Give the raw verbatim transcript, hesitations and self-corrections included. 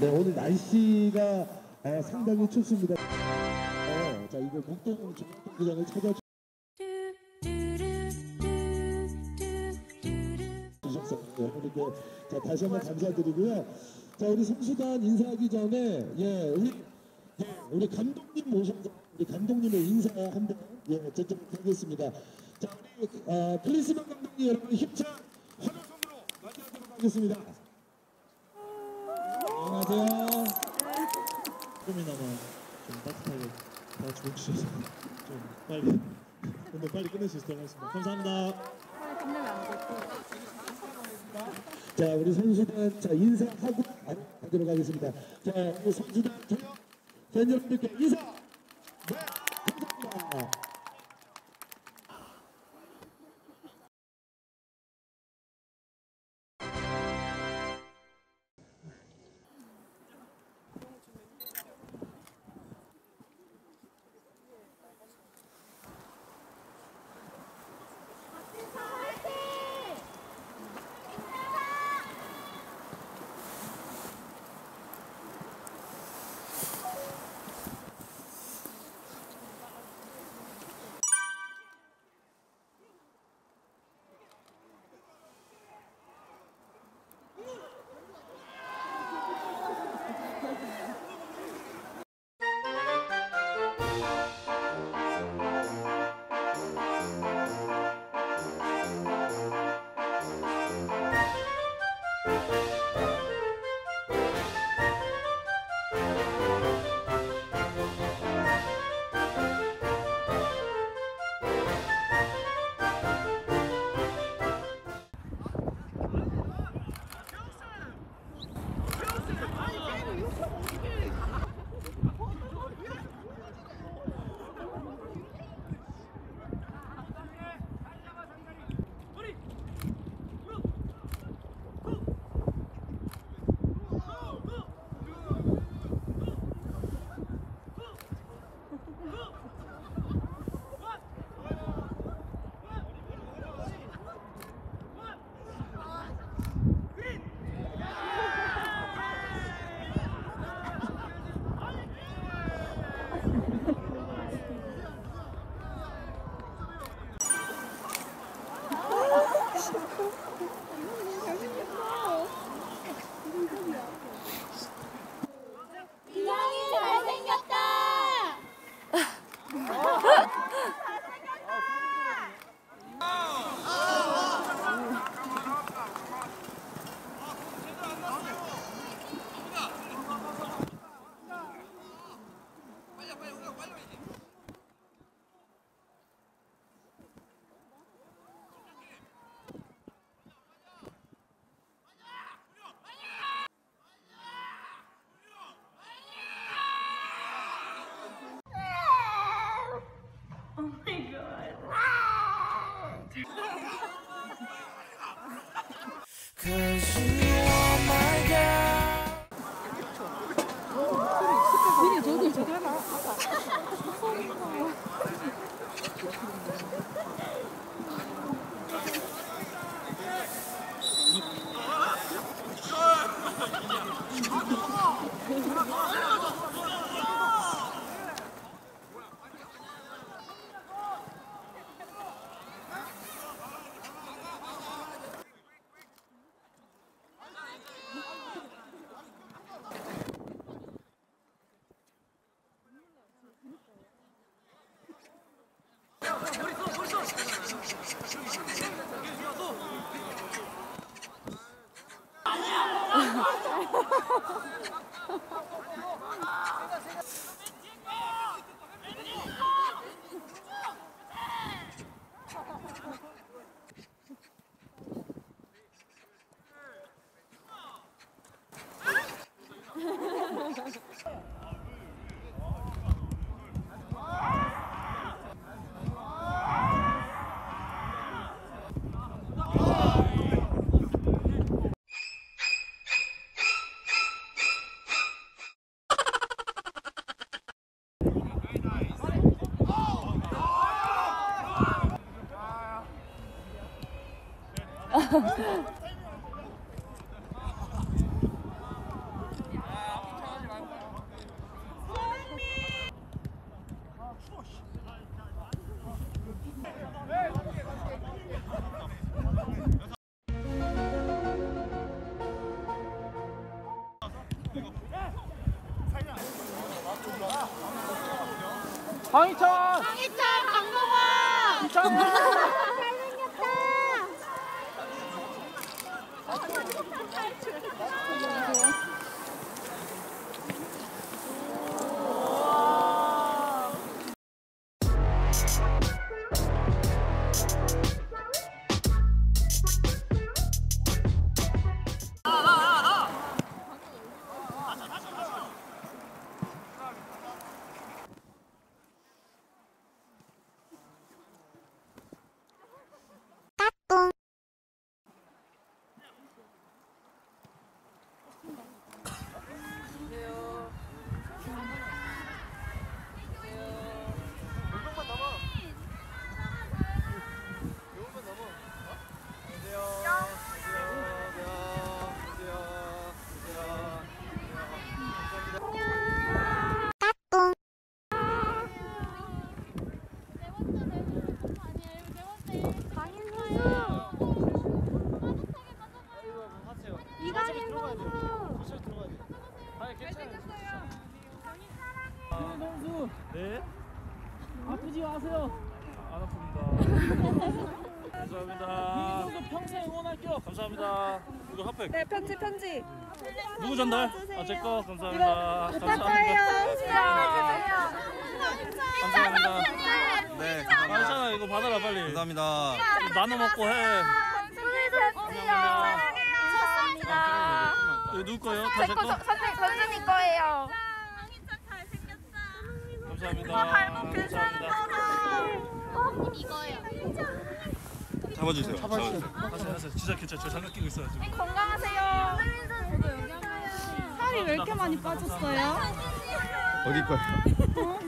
네, 오늘 날씨가 어, 상당히 춥습니다. 어, 자, 이거 목동 종합경기장을 찾아주 주셨어요. 이렇게 자, 다시 한번 감사드리고요. 자, 우리 선수단 인사하기 전에 예, 우리 예, 우리 감독님 모셔서 우리 감독님의 인사 한번 예, 직접 드리겠습니다. 자, 우리 어, 클린스만 감독님 여러분 힘찬 환호성으로 맞이하도록 하겠습니다. 안녕하세요. 조금이나마 좀 따뜻하게 다 주무셔서 좀 빨리 오늘 빨리 끝낼 수 있도록 하겠습니다. 감사합니다. 자, 우리 선수단 자 인사하고 가도록 하겠습니다. 자, 우리 선수단 저녁 팬 여러분들께 인사. 네, 감사합니다. Oh, 황희찬! 황희찬, 강동아! 희찬! 잘생겼다! 잘생겼다! 네? 아프지 마세요. 안 아픕니다. 감사합니다. 민수 평생 응원할게요. 감사합니다. 이거 핫팩. 네, 편지 편지. 누구 전달? 아, 제 거. 감사합니다. 이거 감사합니다. 감사합니다. 네, 괜찮아. 이거 받아라 빨리. 감사합니다. 나눠 먹고 해. 감사합니다. 감사합니다. 이거 누구 거예요? 다 제 거. 선생 선생님 거예요. 감사합니다. 감사합니다. 이거예요. 잡아주세요. 잡아주세요. 하세요, 하세요. 진짜 괜찮아요. 저 장갑 끼고 있어요 지금. 건강하세요. 살이 왜 이렇게 많이 빠졌어요? 어디 거예요?